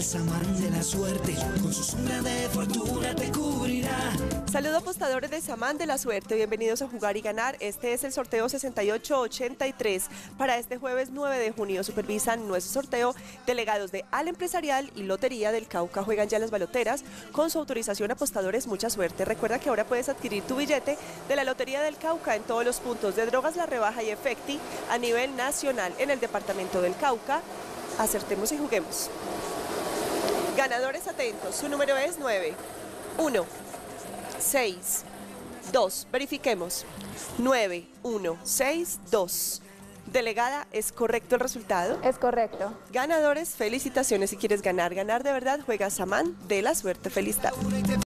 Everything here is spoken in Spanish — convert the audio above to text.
el Samán de la Suerte, con su sombra de fortuna te cubrirá. Saludos apostadores de Samán de la Suerte, bienvenidos a Jugar y Ganar. Este es el sorteo 6883 para este jueves 9 de junio. Supervisan nuestro sorteo delegados de Al Empresarial y Lotería del Cauca. Juegan ya las baloteras con su autorización. Apostadores, mucha suerte. Recuerda que ahora puedes adquirir tu billete de la Lotería del Cauca en todos los puntos de Drogas La Rebaja y Efecti a nivel nacional en el departamento del Cauca. Acertemos y juguemos. Ganadores atentos, su número es 9, 1, 6, 2, verifiquemos, 9, 1, 6, 2. Delegada, ¿es correcto el resultado? Es correcto. Ganadores, felicitaciones. Si quieres ganar de verdad, juega Samán de la Suerte. Feliz tarde.